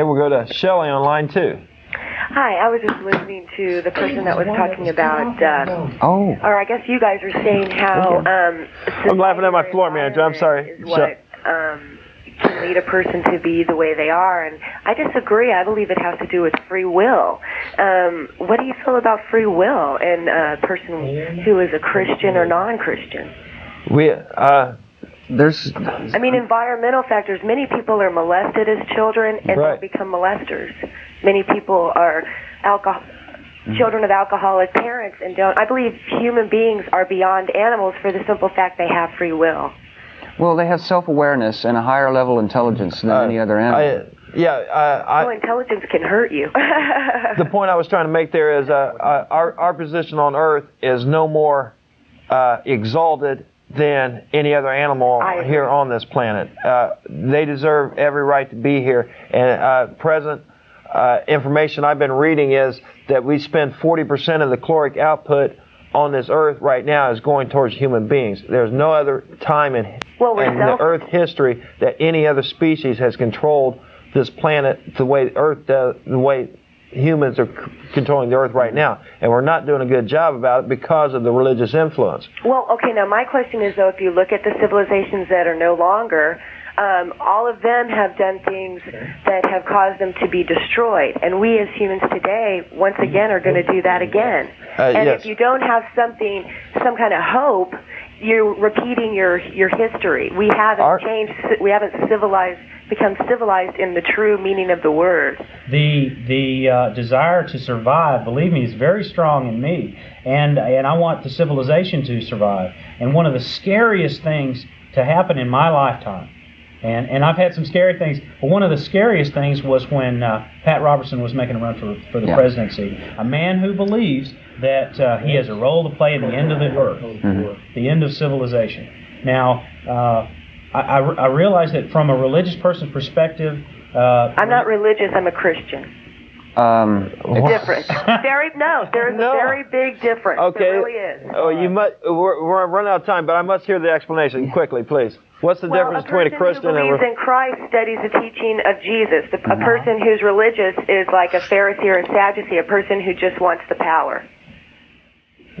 Okay, we'll go to Shelley on line 2. Hi, I was just listening to the person that was talking about, or I guess you guys were saying how, I'm laughing at my floor manager, I'm sorry. Is what can lead a person to be the way they are, and I disagree. I believe it has to do with free will. What do you feel about free will in a person who is a Christian or non-Christian? I mean, environmental factors. Many people are molested as children and right. They become molesters. Many people are children of alcoholic parents and don't. I believe human beings are beyond animals for the simple fact they have free will. Well, they have self-awareness and a higher level of intelligence than any other animal. Intelligence can hurt you. The point I was trying to make there is our position on Earth is no more exalted than any other animal here on this planet. They deserve every right to be here. And present information I've been reading is that we spend 40% of the caloric output on this Earth right now is going towards human beings. There's no other time in the Earth history that any other species has controlled this planet the way Earth does, the way humans are controlling the Earth right now, and we're not doing a good job about it because of the religious influence. Well, okay, now my question is, though, if you look at the civilizations that are no longer, all of them have done things that have caused them to be destroyed, and we as humans today, once again, are going to do that again. If you don't have some kind of hope, you're repeating your history. We haven't changed. We haven't become civilized in the true meaning of the word. The desire to survive, believe me, is very strong in me, and I want the civilization to survive. And one of the scariest things to happen in my lifetime, and I've had some scary things, but one of the scariest things was when Pat Robertson was making a run for the presidency. A man who believes that he has a role to play in the end of the earth, the end of civilization. Now, I realize that from a religious person's perspective... I'm not religious, I'm a Christian. Difference. There is a very big difference. Okay. There really is. Oh, we're running out of time, but I must hear the explanation quickly, please. What's the difference between a Christian and a... Well, a person who believes in Christ studies the teaching of Jesus. A person who's religious is like a Pharisee or a Sadducee, a person who just wants the power.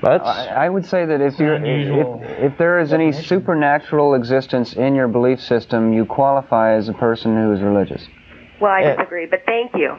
I would say that if there is any supernatural existence in your belief system, you qualify as a person who is religious. Well, I disagree, but thank you.